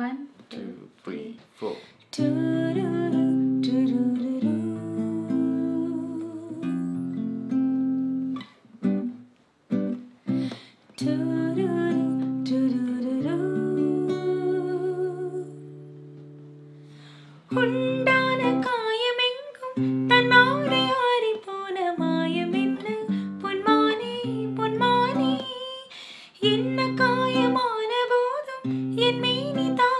1, 2, 3, 4. It may need